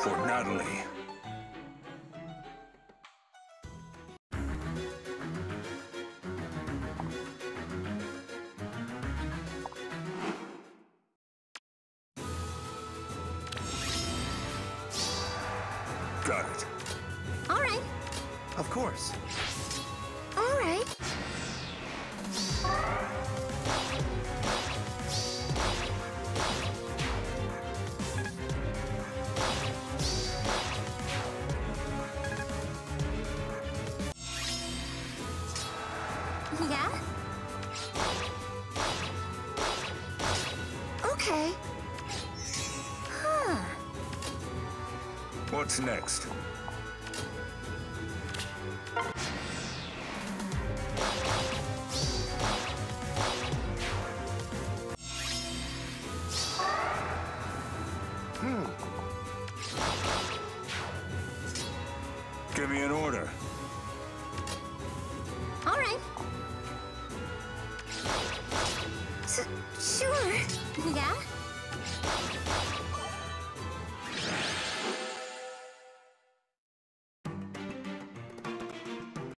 for Natalie. Got it. All right. Of course. All right. Yeah? Okay. Huh. What's next? Give me an order. All right. Sure. Yeah?